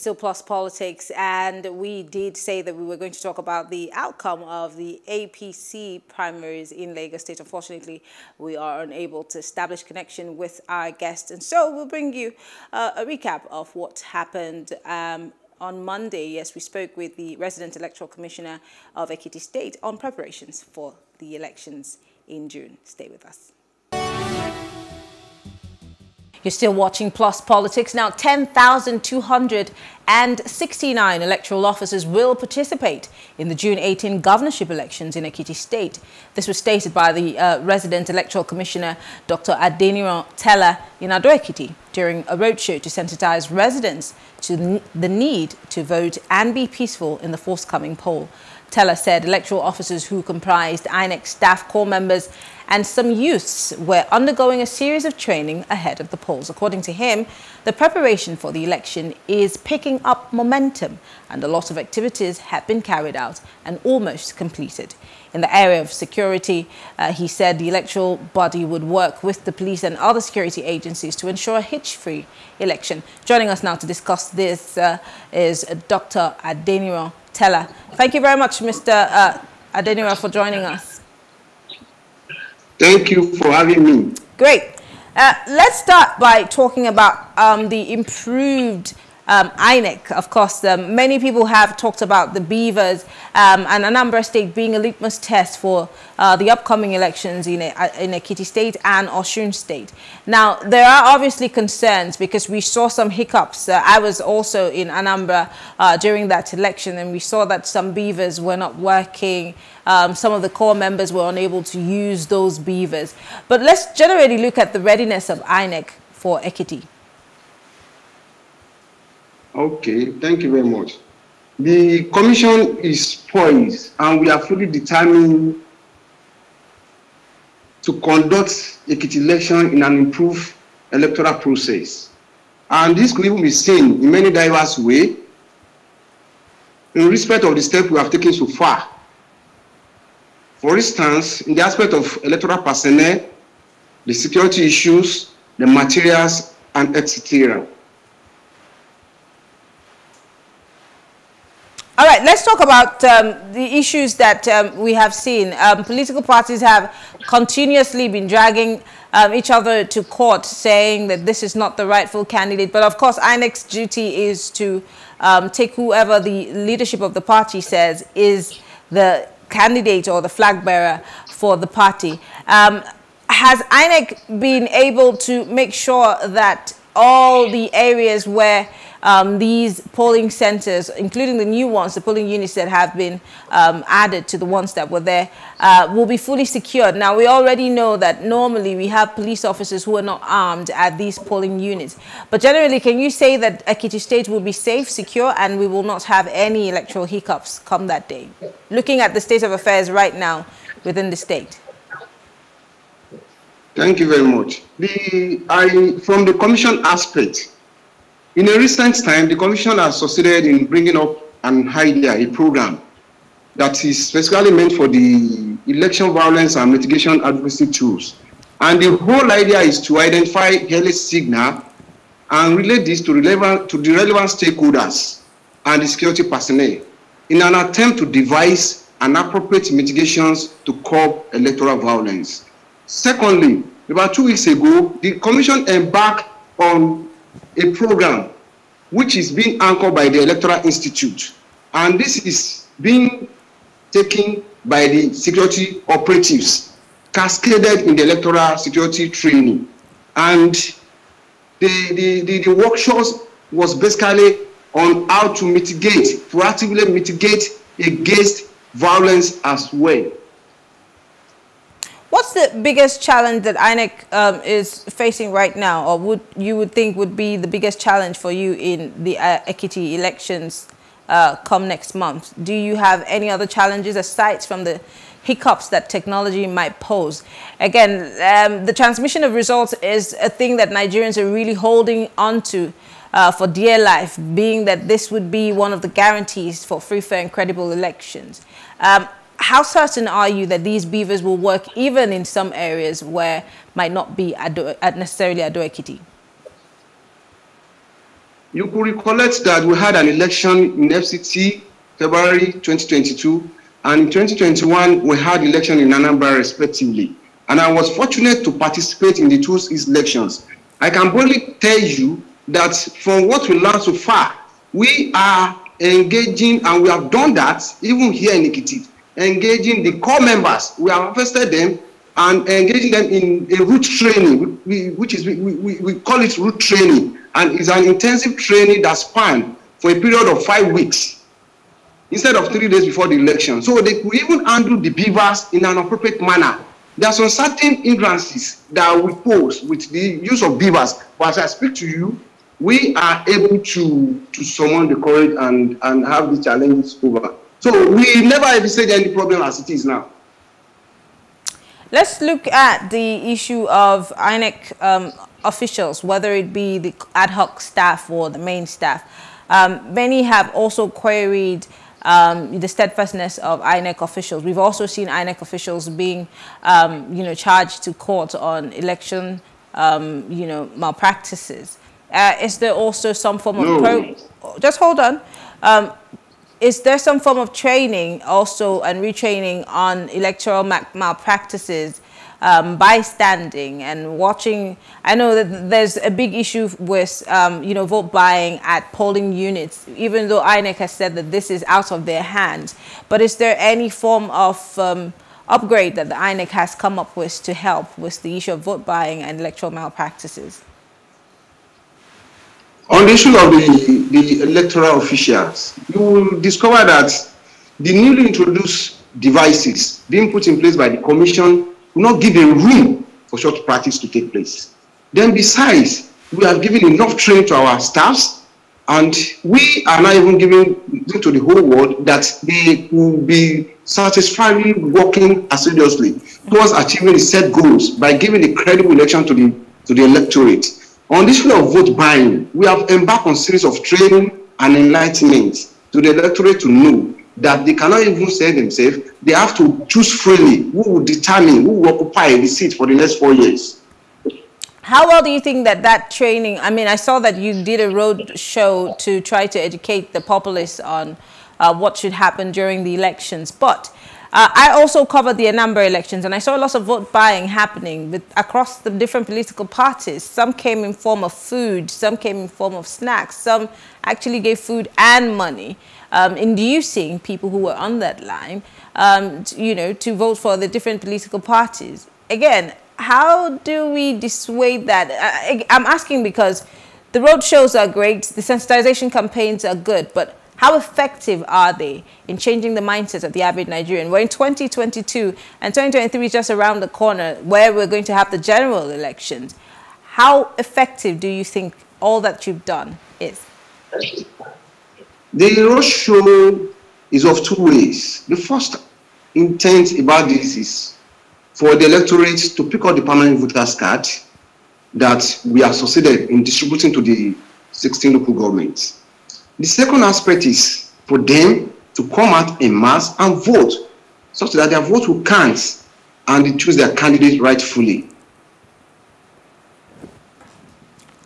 surplus politics, and we did say that we were going to talk about the outcome of the APC primaries in Lagos State. Unfortunately, we are unable to establish connection with our guest, and so we'll bring you a recap of what happened on Monday. Yes, we spoke with the resident electoral commissioner of Ekiti State on preparations for the elections in June. Stay with us. You're still watching Plus Politics. Now, 10,269 electoral officers will participate in the June 18 governorship elections in Ekiti State. This was stated by the resident electoral commissioner, Dr. Adeniran Tella, in Ado Ekiti during a roadshow to sensitize residents to the need to vote and be peaceful in the forthcoming poll. Tella said electoral officers who comprised INEC staff, core members, and some youths were undergoing a series of training ahead of the polls. According to him, the preparation for the election is picking up momentum, and a lot of activities have been carried out and almost completed. In the area of security, he said the electoral body would work with the police and other security agencies to ensure a hitch-free election. Joining us now to discuss this is Dr. Adeniran Tella. Thank you very much, Mr. Adeniran, for joining us. Thank you for having me. Great. Let's start by talking about the improved INEC. Of course, many people have talked about the Beavers and Anambra State being a litmus test for the upcoming elections in Ekiti State and Osun State. Now, there are obviously concerns because we saw some hiccups. I was also in Anambra during that election, and we saw that some Beavers were not working. Some of the core members were unable to use those Beavers. But let's generally look at the readiness of INEC for Ekiti. Okay, thank you very much. The commission is poised, and we are fully determined to conduct Ekiti election in an improved electoral process. And this could even be seen in many diverse ways. In respect of the steps we have taken so far, for instance, in the aspect of electoral personnel, the security issues, the materials, and etc. All right, let's talk about the issues that we have seen. Political parties have continuously been dragging each other to court, saying that this is not the rightful candidate. But of course, INEC's duty is to take whoever the leadership of the party says is the candidate or the flag bearer for the party. Has INEC been able to make sure that all the areas where these polling centers, including the new ones, the polling units that have been added to the ones that were there, will be fully secured? Now, we already know that normally we have police officers who are not armed at these polling units. But generally, can you say that Ekiti State will be safe, secure, and we will not have any electoral hiccups come that day, looking at the state of affairs right now within the state? Thank you very much. From the commission aspect, in a recent time, the commission has succeeded in bringing up an idea, a program that is specifically meant for the election violence and mitigation advocacy tools. And the whole idea is to identify early signal and relate this to the relevant stakeholders and the security personnel in an attempt to devise an appropriate mitigations to curb electoral violence. Secondly, about 2 weeks ago, the commission embarked on a program which is being anchored by the Electoral Institute, and this is being taken by the security operatives cascaded in the electoral security training. And the workshops was basically on how to mitigate, proactively mitigate against violence as well. What's the biggest challenge that INEC is facing right now, or would you think would be the biggest challenge for you in the Ekiti elections come next month? Do you have any other challenges aside from the hiccups that technology might pose? Again, the transmission of results is a thing that Nigerians are really holding on to for dear life, being that this would be one of the guarantees for free, fair, and credible elections. How certain are you that these Beavers will work even in some areas where might not be necessarily Ado Ekiti? You could recollect that we had an election in FCT February 2022, and in 2021 we had election in Anambra respectively. And I was fortunate to participate in the two elections. I can boldly tell you that from what we learned so far, we are engaging, and we have done that even here in Ekiti, engaging the core members. We have invested them and engaging them in a route training, which is we call it route training, and it's an intensive training that spanned for a period of 5 weeks instead of 3 days before the election. So they could even handle the beavers in an appropriate manner. There are some certain hindrances that we pose with the use of beavers, but as I speak to you, we are able to summon the courage and have the challenges over. So we never envisage any problem as it is now. Let's look at the issue of INEC officials, whether it be the ad hoc staff or the main staff. Many have also queried the steadfastness of INEC officials. We've also seen INEC officials being, charged to court on election, malpractices. Is there also some form of just hold on? Is there some form of training also and retraining on electoral malpractices by standing and watching? I know that there's a big issue with vote buying at polling units, even though INEC has said that this is out of their hands. But is there any form of upgrade that the INEC has come up with to help with the issue of vote buying and electoral malpractices? On the issue of the electoral officials, you will discover that the newly introduced devices being put in place by the Commission will not give a room for such practice to take place. Then besides, we have given enough training to our staffs, and we are now even giving to the whole world that they will be satisfactorily working assiduously towards achieving the set goals by giving a credible election to the electorate. On the issue of vote buying, we have embarked on a series of training and enlightenment to the electorate to know that they cannot even say themselves. They have to choose freely who will determine who will occupy the seat for the next 4 years. How well do you think that training, I mean, I saw that you did a road show to try to educate the populace on what should happen during the elections, but I also covered the Anambra elections, and I saw lots of vote buying happening across the different political parties. Some came in form of food, some came in form of snacks, some actually gave food and money, inducing people who were on that line, to vote for the different political parties. Again, how do we dissuade that? I'm asking because the road shows are great, the sensitization campaigns are good, but how effective are they in changing the mindset of the average Nigerian? We're in 2022 and 2023 is just around the corner where we're going to have the general elections. How effective do you think all that you've done is? The roadshow is of two ways. The first intent about this is for the electorate to pick up the permanent voters card that we have succeeded in distributing to the 16 local governments. The second aspect is for them to come out en masse and vote, such that their vote will count and they choose their candidate rightfully.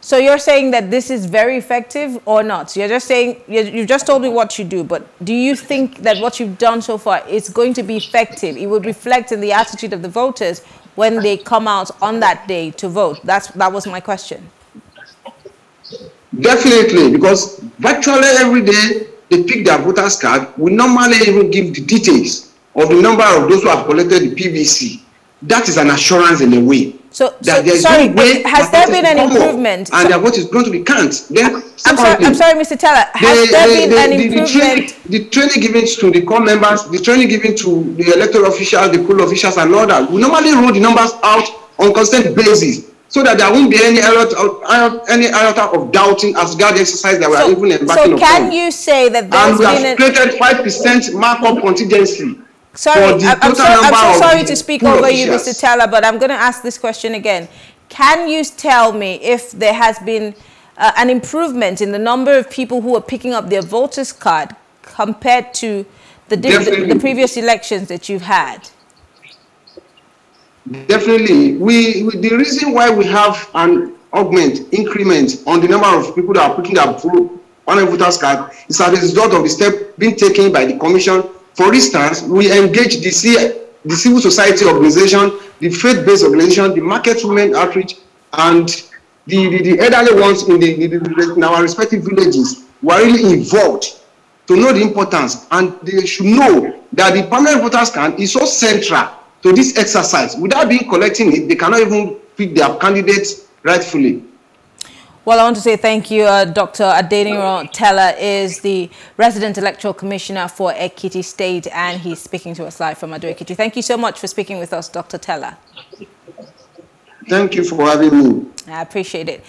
So you're saying that this is very effective or not? You're just saying, you've just told me what you do, but do you think that what you've done so far is going to be effective? It would reflect in the attitude of the voters when they come out on that day to vote. That was my question. Definitely, because virtually every day they pick their voters card. We normally even give the details of the number of those who have collected the PVC. That is an assurance in a way. Has there been an improvement? And their vote is going to be counted. I'm sorry, Mr. Tella. Has there been an improvement? The training given to the core members, the training given to the electoral officials, the poll officials, and all that. We normally roll the numbers out on a constant basis, so that there won't be any error of doubting as regard the exercise that we are even embarking upon. So can you say that there's been a created 5% markup contingency? Sorry, I'm so sorry to speak over you, Mr. Tella, but I'm going to ask this question again. Can you tell me if there has been an improvement in the number of people who are picking up their voters card compared to the previous elections that you've had? Definitely. The reason why we have an augment, increment on the number of people that are putting their on voters card is as a result of the step being taken by the commission. For instance, we engage the civil society organization, the faith-based organization, the market women outreach, and the elderly ones in our respective villages were really involved to know the importance, and they should know that the permanent voters card is so central to this exercise. Without being collecting it, they cannot even pick their candidates rightfully. Well, I want to say thank you. Dr. Adeniran Tella is the resident electoral commissioner for Ekiti State, and he's speaking to us live from Ado Ekiti. Thank you so much for speaking with us, Dr. Tella. Thank you for having me. I appreciate it.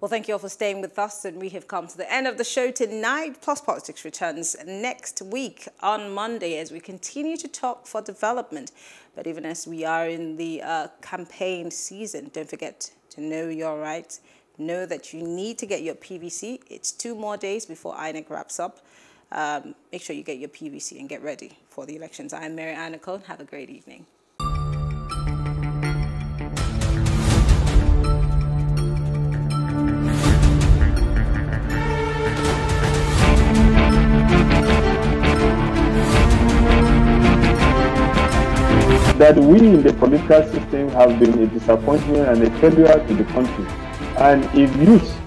Well, thank you all for staying with us, and we have come to the end of the show tonight. Plus Politics returns next week on Monday as we continue to talk for development. But even as we are in the campaign season, don't forget to know your rights. Know that you need to get your PVC. It's 2 more days before INEC wraps up. Make sure you get your PVC and get ready for the elections. I'm Mary Ann Nicole. Have a great evening. That we in the political system have been a disappointment and a failure to the country. And if youth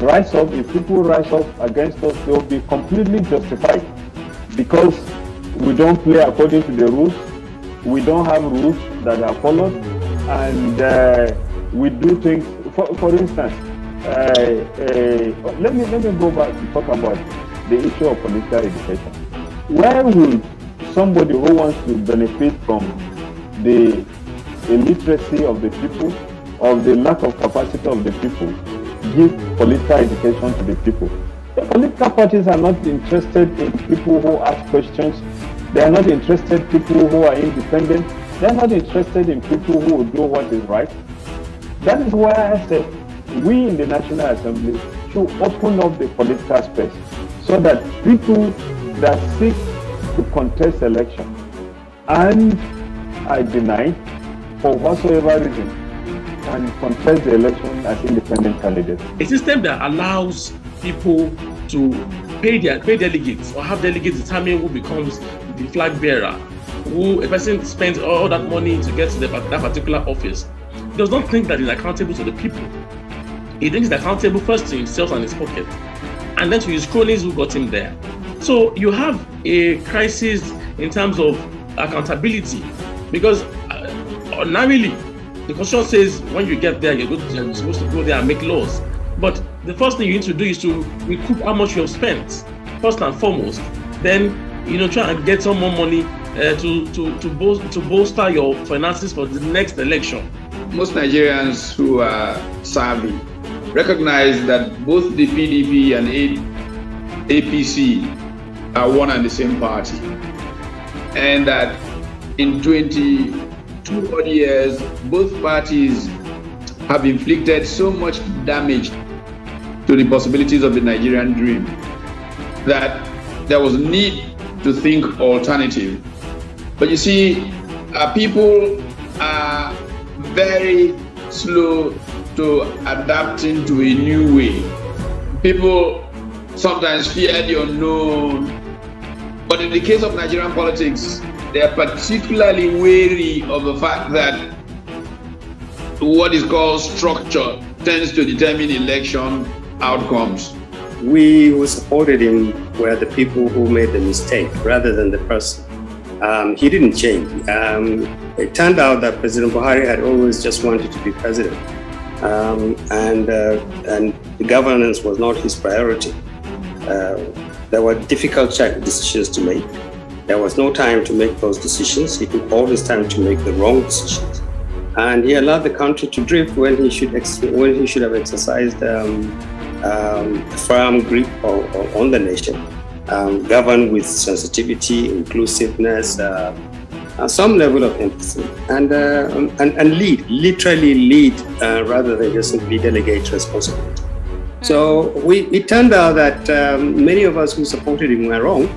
rise up, if people rise up against us, they'll be completely justified because we don't play according to the rules, we don't have rules that are followed, and we do things, for instance, let me go back to talk about the issue of political education. Where will somebody who wants to benefit from the illiteracy of the people, of the lack of capacity of the people, give political education to the people? The political parties are not interested in people who ask questions. They are not interested in people who are independent. They are not interested in people who will do what is right. That is why I said we in the National Assembly should open up the political space so that people that seek to contest election and I deny for whatsoever reason and contest the election as independent candidates. A system that allows people to pay delegates or have delegates determine who becomes the flag bearer, who a person spends all that money to get to that particular office, does not think that he's accountable to the people. He thinks he's accountable first to himself and his pocket, and then to his cronies who got him there. So you have a crisis in terms of accountability. Because ordinarily, the constitution says when you get there, you're supposed to go there and make laws. But the first thing you need to do is to recoup how much you have spent, first and foremost. Then, you know, try and get some more money to bolster your finances for the next election. Most Nigerians who are savvy recognize that both the PDP and APC are one and the same party, and that in 22 odd years, both parties have inflicted so much damage to the possibilities of the Nigerian dream that there was need to think alternative. But you see, people are very slow to adapting to a new way. People sometimes fear the unknown, but in the case of Nigerian politics, they are particularly wary of the fact that what is called structure tends to determine election outcomes. We who supported him were the people who made the mistake rather than the person. He didn't change. It turned out that President Buhari had always just wanted to be president, and the governance was not his priority. There were difficult decisions to make. There was no time to make those decisions. He took all his time to make the wrong decisions, and he allowed the country to drift when he should have exercised a firm grip on the nation, governed with sensitivity, inclusiveness, some level of empathy, and literally lead rather than just simply delegate responsibility. So it turned out that many of us who supported him were wrong.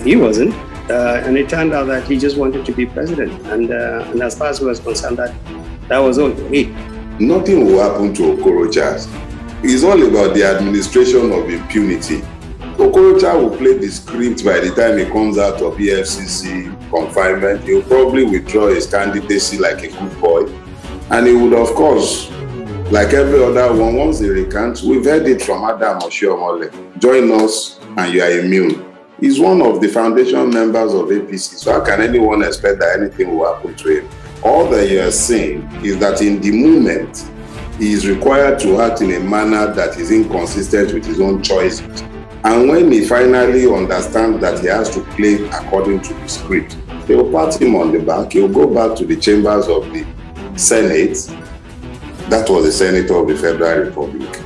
He wasn't, and it turned out that he just wanted to be president. And as far as we were concerned, that was all. Hey. Nothing will happen to Okorocha. It's all about the administration of impunity. Okorocha will play the script by the time he comes out of EFCC confinement. He'll probably withdraw his candidacy like a good boy. And he would, of course, like every other one, once he recants, we've heard it from Adam Oshiomole. Join us and you are immune. He's one of the foundation members of APC, so how can anyone expect that anything will happen to him? All that you are saying is that in the moment, he is required to act in a manner that is inconsistent with his own choices. And when he finally understands that he has to play according to the script, they will pat him on the back, he will go back to the chambers of the Senate. That was the Senate of the Federal Republic.